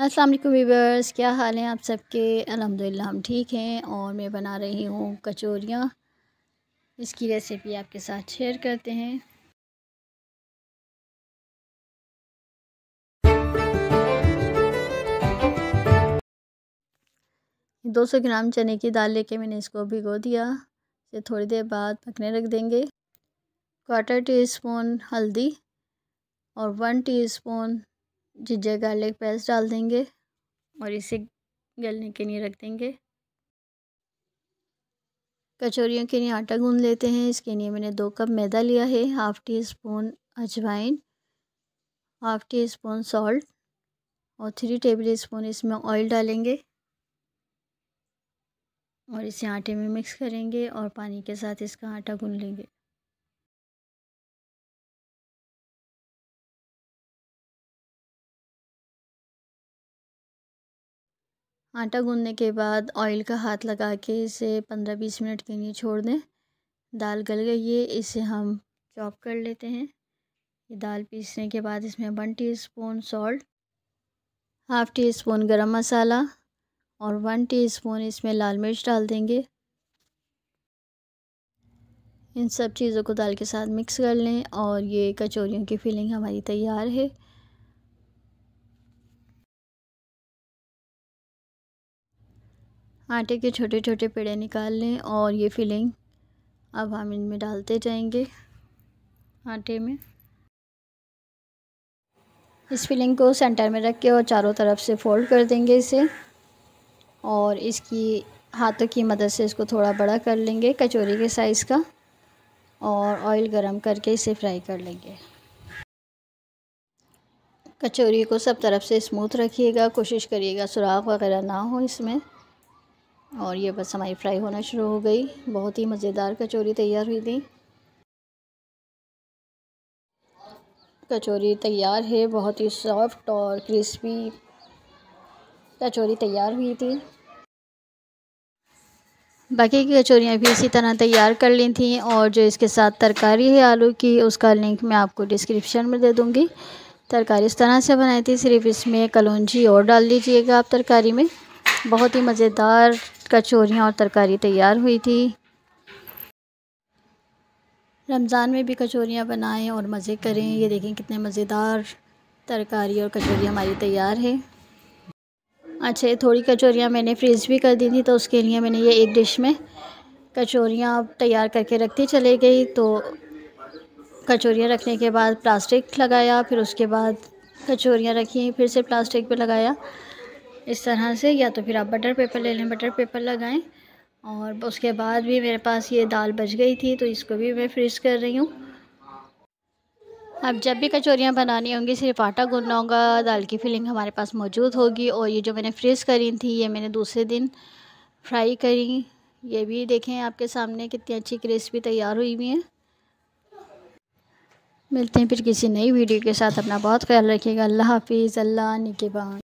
अस्सलाम वालेकुम व्यूअर्स, क्या हाल हैं आप सबके। अल्हम्दुलिल्लाह हम ठीक हैं और मैं बना रही हूँ कचौरियाँ। इसकी रेसिपी आपके साथ शेयर करते हैं। दो 200 ग्राम चने की दाल लेके मैंने इसको भिगो दिया। इसे थोड़ी देर बाद पकने रख देंगे। 1/4 टीस्पून हल्दी और 1 टीस्पून जिंजर गार्लिक पेस्ट डाल देंगे और इसे गलने के लिए रख देंगे। कचौरियों के लिए आटा गूंद लेते हैं। इसके लिए मैंने 2 कप मैदा लिया है, 1/2 टीस्पून अजवाइन, 1/2 टीस्पून सॉल्ट और 3 टेबलस्पून इसमें ऑयल डालेंगे और इसे आटे में मिक्स करेंगे और पानी के साथ इसका आटा गूंद लेंगे। आटा गूंदने के बाद ऑयल का हाथ लगा के इसे 15-20 मिनट के लिए छोड़ दें। दाल गल गई है, इसे हम चॉप कर लेते हैं। ये दाल पीसने के बाद इसमें 1 टीस्पून सॉल्ट, 1/2 टीस्पून गरम मसाला और 1 टीस्पून इसमें लाल मिर्च डाल देंगे। इन सब चीज़ों को दाल के साथ मिक्स कर लें और ये कचौरियों की फिलिंग हमारी तैयार है। आटे के छोटे छोटे पेड़े निकाल लें और ये फिलिंग अब हम इनमें डालते जाएंगे आटे में। इस फिलिंग को सेंटर में रख के और चारों तरफ से फोल्ड कर देंगे इसे और इसकी हाथों की मदद से इसको थोड़ा बड़ा कर लेंगे कचौरी के साइज़ का और ऑयल गरम करके इसे फ्राई कर लेंगे। कचौरी को सब तरफ से स्मूथ रखिएगा, कोशिश करिएगा सुराख वगैरह ना हो इसमें। और ये बस हमारी फ्राई होना शुरू हो गई। बहुत ही मज़ेदार कचौरी तैयार हुई थी। कचौरी तैयार है, बहुत ही सॉफ्ट और क्रिस्पी कचौरी तैयार हुई थी। बाकी की कचौरियाँ भी इसी तरह तैयार कर ली थी और जो इसके साथ तरकारी है आलू की, उसका लिंक मैं आपको डिस्क्रिप्शन में दे दूँगी। तरकारी इस तरह से बनाई थी, सिर्फ इसमें कलौंजी और डाल दीजिएगा आप तरकारी में। बहुत ही मज़ेदार कचौरियाँ और तरकारी तैयार हुई थी। रमज़ान में भी कचौरियाँ बनाएं और मज़े करें। ये देखें कितने मज़ेदार तरकारी और कचौरी हमारी तैयार है। अच्छा, ये थोड़ी कचौरियाँ मैंने फ्रीज़ भी कर दी थी तो उसके लिए मैंने ये एक डिश में कचौरियाँ तैयार करके रखती चले गई। तो कचौरियाँ रखने के बाद प्लास्टिक लगाया, फिर उसके बाद कचौरियाँ रखी, फिर से प्लास्टिक पर लगाया इस तरह से। या तो फिर आप बटर पेपर ले लें, बटर पेपर लगाएं। और उसके बाद भी मेरे पास ये दाल बच गई थी तो इसको भी मैं फ्रीज़ कर रही हूँ। अब जब भी कचौरियाँ बनानी होंगी सिर्फ आटा गूंदना होगा, दाल की फिलिंग हमारे पास मौजूद होगी। और ये जो मैंने फ्रीज़ करी थी ये मैंने दूसरे दिन फ्राई करी। ये भी देखें आपके सामने कितनी अच्छी क्रिस्पी तैयार हुई हुई है। मिलते हैं फिर किसी नई वीडियो के साथ। अपना बहुत ख्याल रखिएगा। अल्लाह हाफिज़। अल्लाह निगहबान।